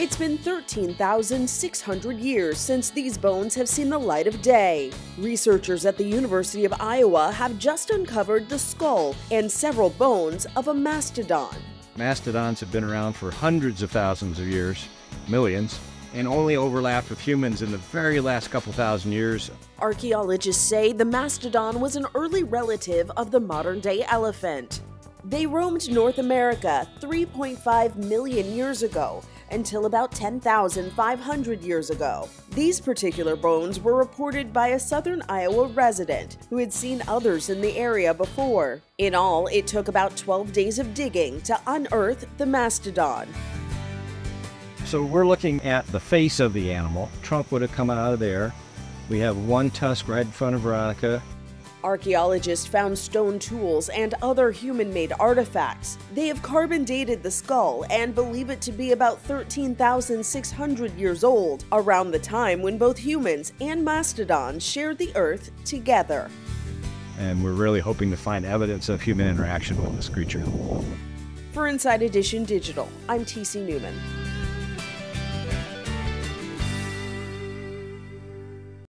It's been 13,600 years since these bones have seen the light of day. Researchers at the University of Iowa have just uncovered the skull and several bones of a mastodon. Mastodons have been around for hundreds of thousands of years, millions, and only overlapped with humans in the very last couple thousand years. Archaeologists say the mastodon was an early relative of the modern-day elephant. They roamed North America 3.5 million years ago until about 10,500 years ago. These particular bones were reported by a southern Iowa resident who had seen others in the area before. In all, it took about 12 days of digging to unearth the mastodon. So we're looking at the face of the animal. Trunk would have come out of there. We have one tusk right in front of Veronica. Archaeologists found stone tools and other human-made artifacts. They have carbon dated the skull and believe it to be about 13,600 years old, around the time when both humans and mastodons shared the earth together. And we're really hoping to find evidence of human interaction with this creature. For Inside Edition Digital, I'm TC Newman.